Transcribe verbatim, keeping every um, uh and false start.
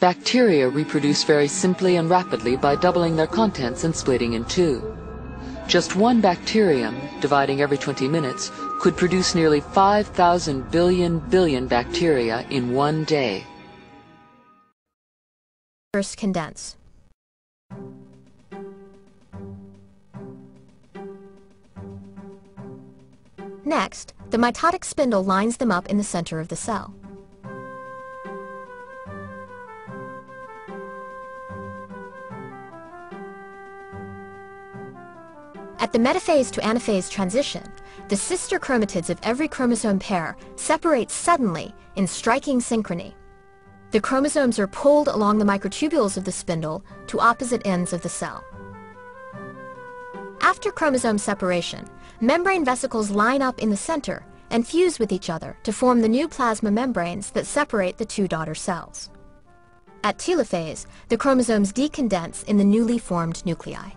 Bacteria reproduce very simply and rapidly by doubling their contents and splitting in two. Just one bacterium, dividing every twenty minutes, could produce nearly five thousand billion billion bacteria in one day. First, condense. Next, the mitotic spindle lines them up in the center of the cell. At the metaphase to anaphase transition, the sister chromatids of every chromosome pair separate suddenly in striking synchrony. The chromosomes are pulled along the microtubules of the spindle to opposite ends of the cell. After chromosome separation, membrane vesicles line up in the center and fuse with each other to form the new plasma membranes that separate the two daughter cells. At telophase, the chromosomes decondense in the newly formed nuclei.